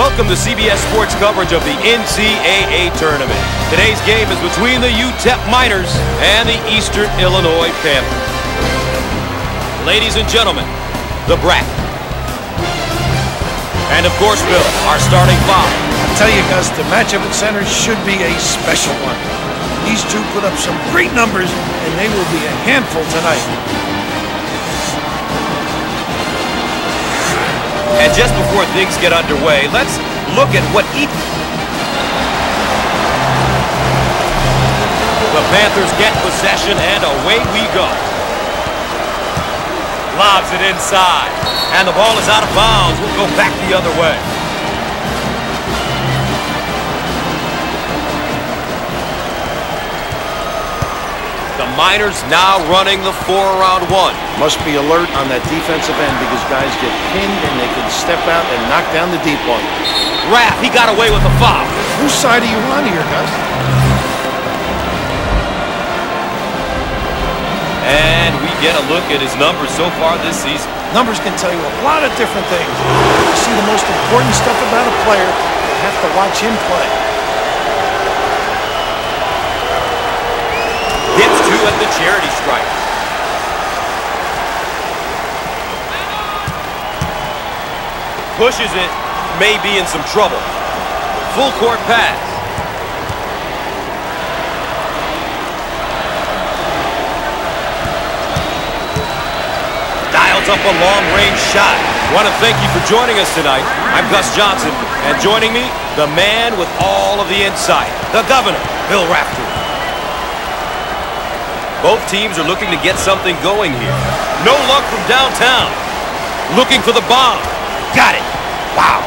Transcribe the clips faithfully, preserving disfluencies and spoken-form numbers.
Welcome to C B S Sports coverage of the N C double A Tournament. Today's game is between the U T E P Miners and the Eastern Illinois Panthers. Ladies and gentlemen, the Brat. And of course, Bill, our starting five. I tell you, Gus, the matchup at center should be a special one. These two put up some great numbers, and they will be a handful tonight. And just before things get underway, let's look at what each... The Panthers get possession, and away we go. Lobs it inside, and the ball is out of bounds. We'll go back the other way. The Miners now running the four around one. Must be alert on that defensive end because guys get pinned and they can step out and knock down the deep one. Raff, he got away with a foul. Whose side are you on here, guys? And we get a look at his numbers so far this season. Numbers can tell you a lot of different things. You see the most important stuff about a player, you have to watch him play. Gets two at the charity stripe. Pushes it, may be in some trouble. Full court pass. Dials up a long range shot. Want to thank you for joining us tonight. I'm Gus Johnson, and joining me, the man with all of the insight, the governor, Bill Raptor. Both teams are looking to get something going here. No luck from downtown. Looking for the bomb. Got it. Wow.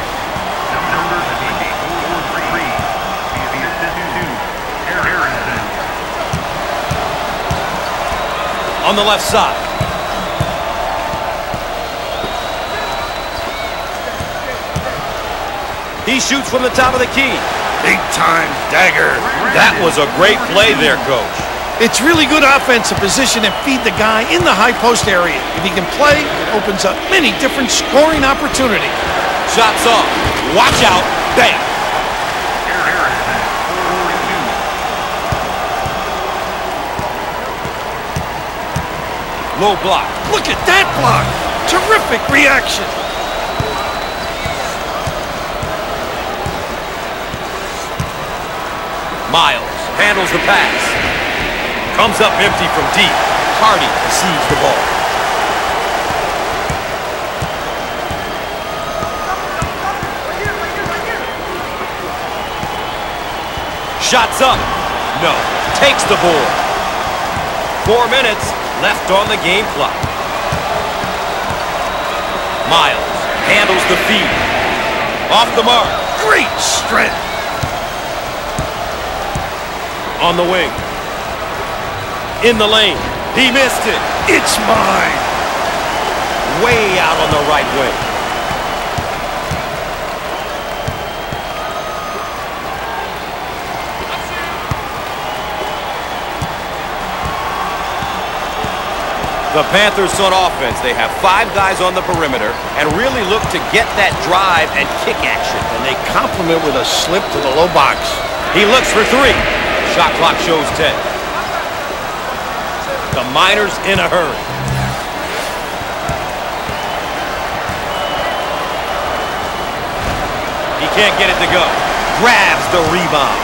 On the left side. He shoots from the top of the key. Big time dagger. That was a great play there, coach. It's really good offensive position and feed the guy in the high post area. If he can play, it opens up many different scoring opportunities. Shots off. Watch out. Bang. Low block. Look at that block. Terrific reaction. Miles handles the pass. Comes up empty from deep. Hardy receives the ball. Shots up. No. Takes the ball. Four minutes left on the game clock. Miles handles the feed. Off the mark. Great strength. On the wing. In the lane. He missed it. It's mine. Way out on the right wing. The Panthers on offense. They have five guys on the perimeter and really look to get that drive and kick action. And they complement with a slip to the low box. He looks for three. Shot clock shows ten. The Miners in a hurry. He can't get it to go. Grabs the rebound.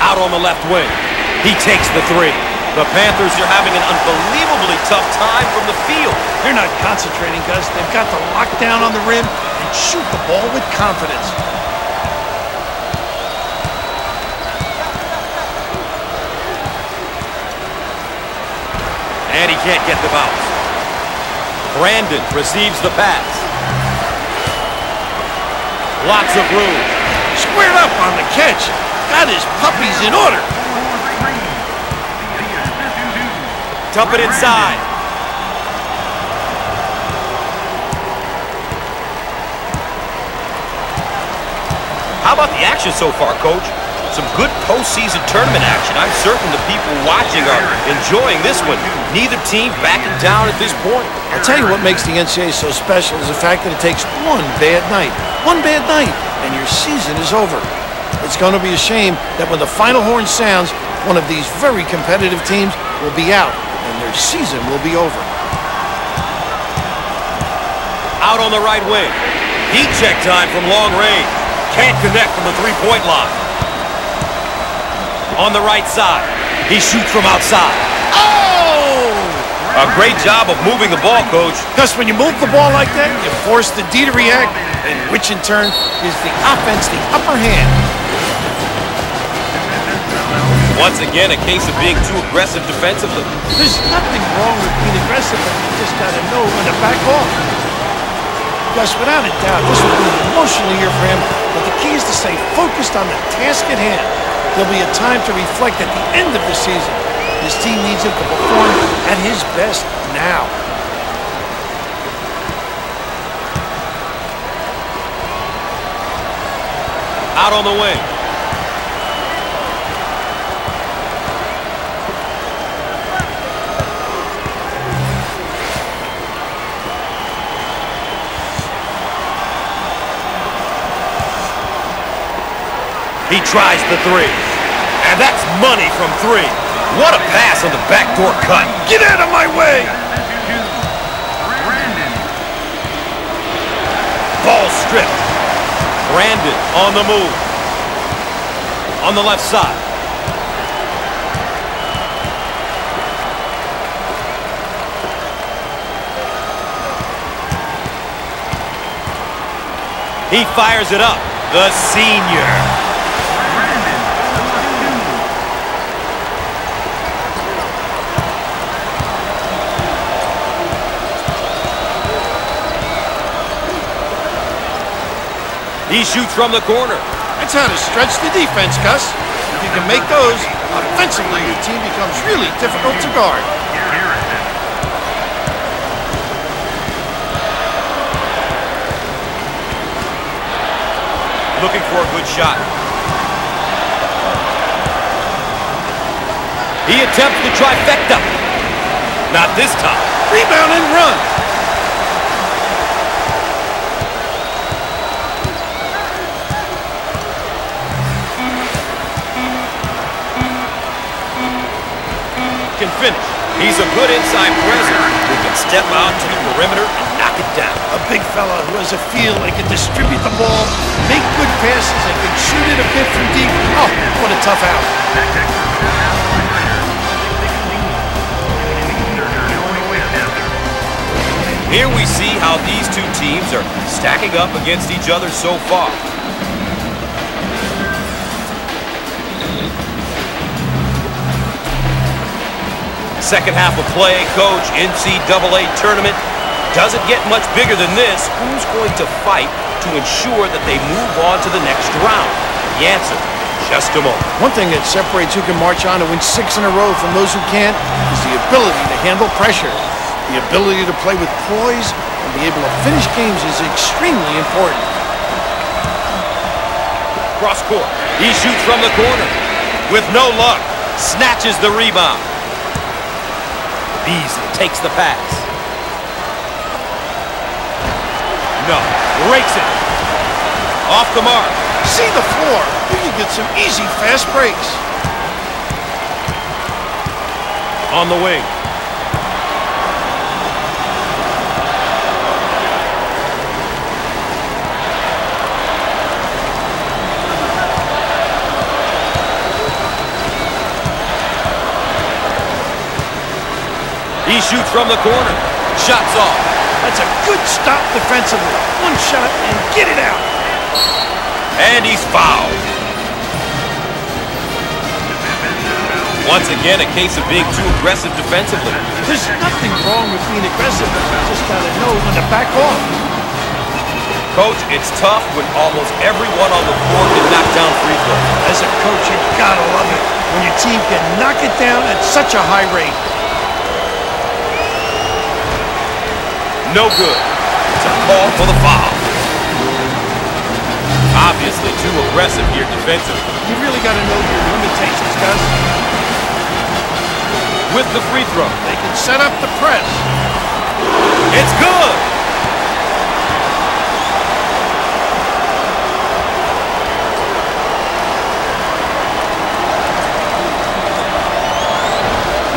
Out on the left wing. He takes the three. The Panthers are having an unbelievably tough time from the field. They're not concentrating, Gus. They've got to lock down on the rim and shoot the ball with confidence. And he can't get the bounce. Brandon receives the pass. Lots of room. Squared up on the catch. Got his puppies in order. Dump it inside. How about the action so far, coach? Some good postseason tournament action. I'm certain the people watching are enjoying this one. Neither team backing down at this point. I'll tell you what makes the N C double A so special is the fact that it takes one bad night. One bad night, and your season is over. It's going to be a shame that when the final horn sounds, one of these very competitive teams will be out, and their season will be over. Out on the right wing. Heat check time from long range. Can't connect from the three-point line. On the right side. He shoots from outside. Oh! A great job of moving the ball, Coach. Because when you move the ball like that, you force the D to react, and which in turn gives the offense the upper hand. Once again, a case of being too aggressive defensively. There's nothing wrong with being aggressive, but you just got to know when to back off. Gus, without a doubt, this will be an emotional year for him, but the key is to stay focused on the task at hand. There'll be a time to reflect at the end of the season. His team needs him to perform at his best now. Out on the wing. He tries the three. And that's money from three. What a pass on the backdoor cut. Get out of my way! Brandon. Ball stripped. Brandon on the move. On the left side. He fires it up. The senior. He shoots from the corner. That's how to stretch the defense, Gus. If you can make those, offensively your team becomes really difficult to guard. Looking for a good shot. He attempts the trifecta. Not this time. Rebound and run. Can finish. He's a good inside presence who can step out to the perimeter and knock it down. A big fella who has a feel and can distribute the ball, make good passes, and can shoot it a bit from deep. Oh, what a tough out. Here we see how these two teams are stacking up against each other so far. Second half of play, Coach. N C double A tournament doesn't get much bigger than this. Who's going to fight to ensure that they move on to the next round? The answer, just a moment. One thing that separates who can march on and win six in a row from those who can't is the ability to handle pressure. The ability to play with poise and be able to finish games is extremely important. Cross court. He shoots from the corner. With no luck, snatches the rebound. Beasley takes the pass. No. Breaks it. Off the mark. See the floor. You can get some easy, fast breaks. On the wing. He shoots from the corner. Shots off. That's a good stop defensively. One shot and get it out. And he's fouled. Once again, a case of being too aggressive defensively. There's nothing wrong with being aggressive. You just gotta know when to back off. Coach, it's tough when almost everyone on the floor can knock down free throws. As a coach, you gotta love it when your team can knock it down at such a high rate. No good. It's a call for the foul. Obviously. obviously too aggressive here defensively. You really got to know your limitations, guys. With the free throw, they can set up the press. It's good.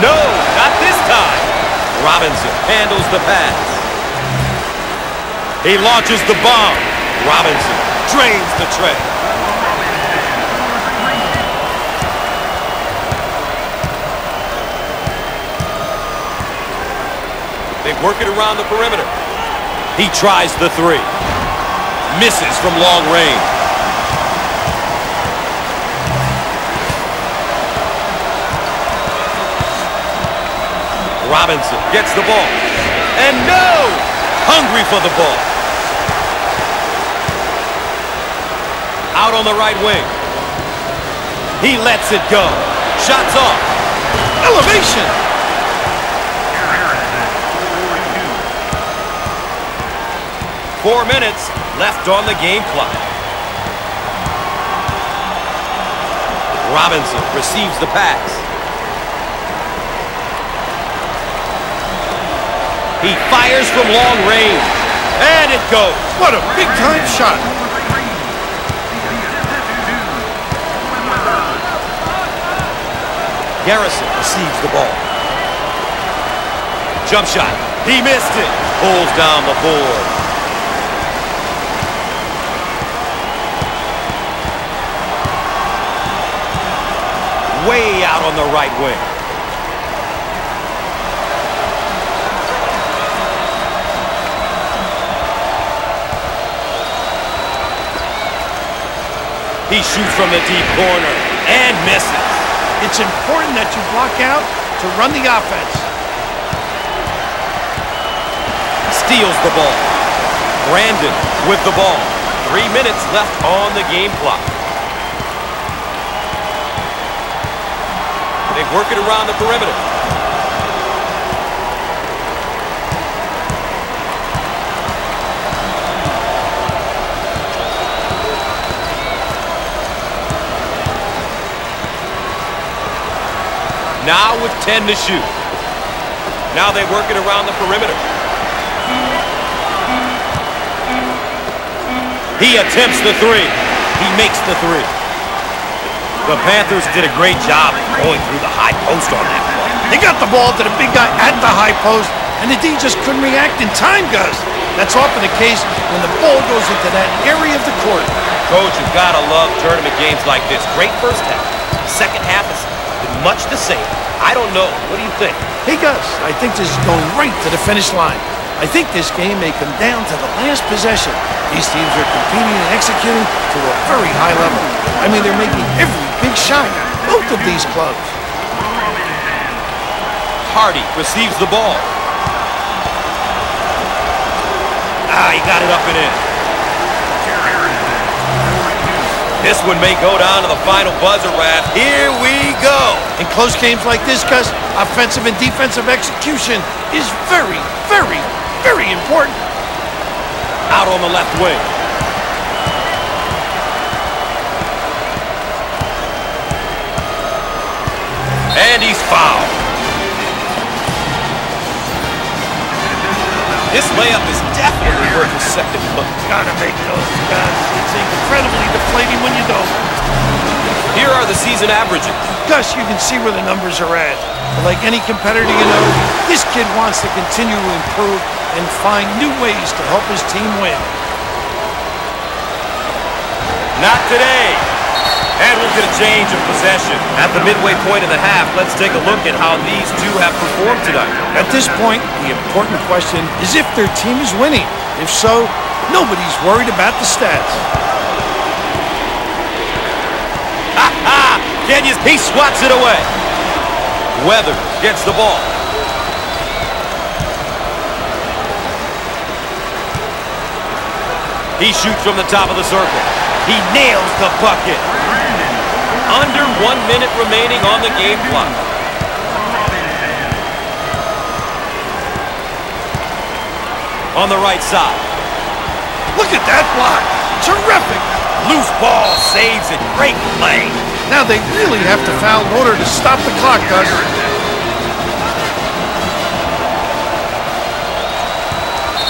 No, not this time. Robinson handles the pass. He launches the bomb. Robinson drains the tray. They work it around the perimeter. He tries the three. Misses from long range. Robinson gets the ball. And no! Hungry for the ball. Out on the right wing. He lets it go. Shots off. Elevation. Four minutes left on the game clock. Robinson receives the pass. He fires from long range. And it goes. What a big-time shot. Garrison receives the ball. Jump shot. He missed it. Pulls down the board. Way out on the right wing. He shoots from the deep corner and misses. It's important that you block out to run the offense. Steals the ball. Brandon with the ball. Three minutes left on the game clock. They work it around the perimeter. Now with ten to shoot. Now they work it around the perimeter. He attempts the three. He makes the three. The Panthers did a great job going through the high post on that play. They got the ball to the big guy at the high post, and the D just couldn't react in time, Gus. That's often the case when the ball goes into that area of the court. Coach, you've got to love tournament games like this. Great first half. Second half is much the same. I don't know. What do you think? Hey, Gus, I think this is going right to the finish line. I think this game may come down to the last possession. These teams are competing and executing to a very high level. I mean, they're making every big shot, both of these clubs. Hardy receives the ball. Ah, he got it up and in. This one may go down to the final buzzer, Raph. Here we go. In close games like this, Gus, offensive and defensive execution is very, very, very important. Out on the left wing. And he's fouled. This layup is definitely worth a second look. Gotta make those, Gus. It's incredibly deflating when you don't. Here are the season averages. Gus, you can see where the numbers are at. But like any competitor, you know, this kid wants to continue to improve and find new ways to help his team win. Not today. And we'll get a change of possession. At the midway point of the half, let's take a look at how these two have performed tonight. At this point, the important question is if their team is winning. If so, nobody's worried about the stats. Ha ha! Kenyas, he swats it away. Weathers gets the ball. He shoots from the top of the circle. He nails the bucket. Under one minute remaining on the game clock. On the right side. Look at that block. Terrific. Loose ball saves it. Great play. Now they really have to foul in order to stop the clock, Gus.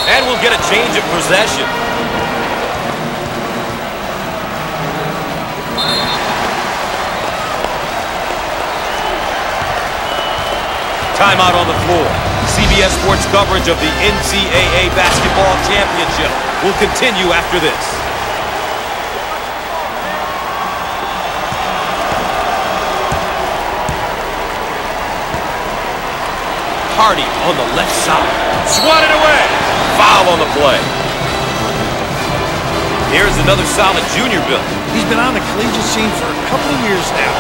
And we'll get a change of possession. Timeout on the floor. C B S Sports coverage of the N C double A Basketball Championship will continue after this. Hardy on the left side. Swatted away. Foul on the play. Here's another solid junior, Bill. He's been on the collegiate scene for a couple of years now.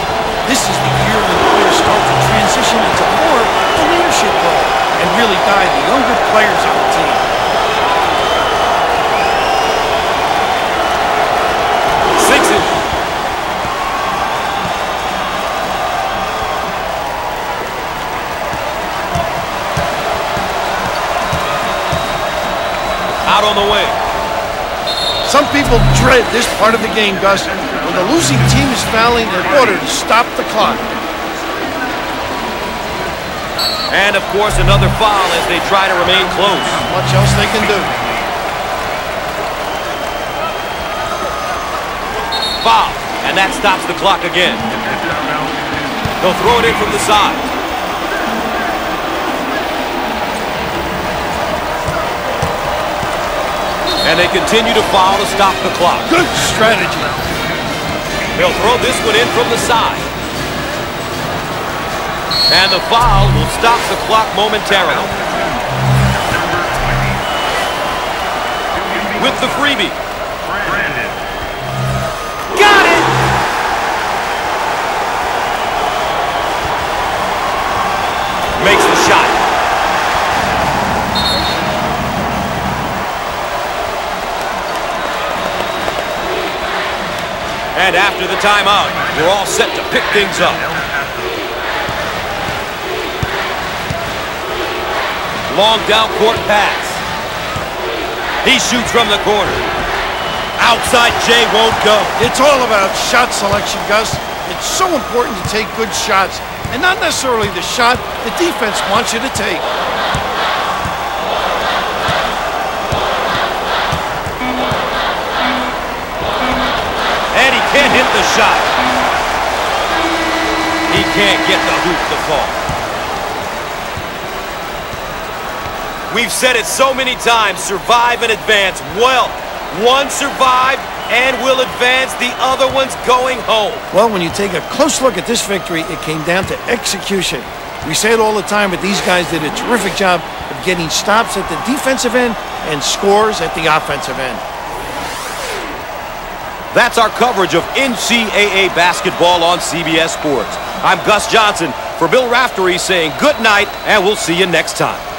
This is the year when players start to transition into more of a leadership role and really guide the younger players on the team. Six inches. Out on the wing. Some people dread this part of the game, Gus. When the losing team is fouling, they're ordered to stop the clock. And, of course, another foul as they try to remain close. Not much else they can do. Foul, and that stops the clock again. They'll throw it in from the side. And they continue to foul to stop the clock. Good strategy. They'll throw this one in from the side. And the foul will stop the clock momentarily. With the freebie. Got it! Makes the shot. And after the timeout, we're all set to pick things up. Long down court pass. He shoots from the corner. Outside Jay won't go. It's all about shot selection, Gus. It's so important to take good shots, and not necessarily the shot the defense wants you to take. Can't hit the shot. He can't get the hoop to fall. We've said it so many times, survive and advance. Well, one survived and will advance, the other one's going home. Well, when you take a close look at this victory, it came down to execution. We say it all the time, but these guys did a terrific job of getting stops at the defensive end and scores at the offensive end. That's our coverage of N C double A basketball on C B S Sports. I'm Gus Johnson for Bill Raftery saying good night, and we'll see you next time.